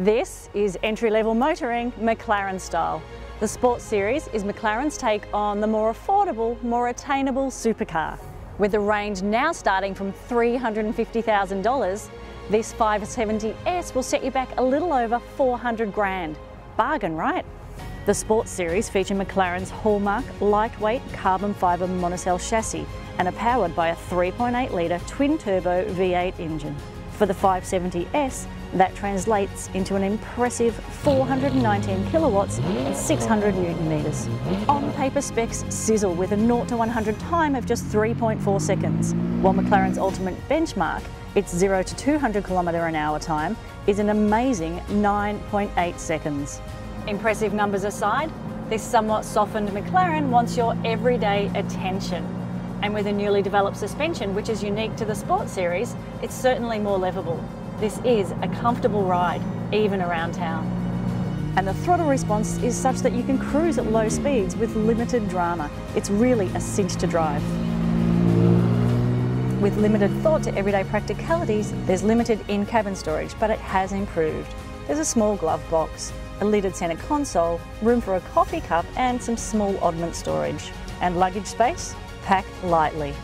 This is entry-level motoring, McLaren style. The Sports Series is McLaren's take on the more affordable, more attainable supercar. With the range now starting from $350,000, this 570S will set you back a little over $400,000. Bargain, right? The Sports Series feature McLaren's hallmark lightweight carbon fibre monocell chassis and are powered by a 3.8-litre twin-turbo V8 engine. For the 570S, that translates into an impressive 419 kilowatts and 600 newton metres. On paper, specs sizzle with a 0 to 100 time of just 3.4 seconds, while McLaren's ultimate benchmark, its 0 to 200 kilometre an hour time, is an amazing 9.8 seconds. Impressive numbers aside, this somewhat softened McLaren wants your everyday attention. And with a newly developed suspension, which is unique to the Sports Series, it's certainly more livable. This is a comfortable ride, even around town. And the throttle response is such that you can cruise at low speeds with limited drama. It's really a cinch to drive. With limited thought to everyday practicalities, there's limited in-cabin storage, but it has improved. There's a small glove box, a lidded centre console, room for a coffee cup and some small oddment storage. And luggage space? Packed lightly.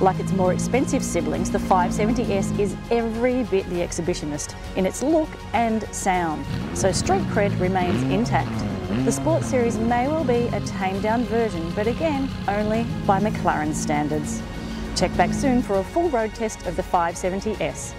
Like its more expensive siblings, the 570S is every bit the exhibitionist in its look and sound, so street cred remains intact. The Sports Series may well be a tamed-down version, but again, only by McLaren standards. Check back soon for a full road test of the 570S.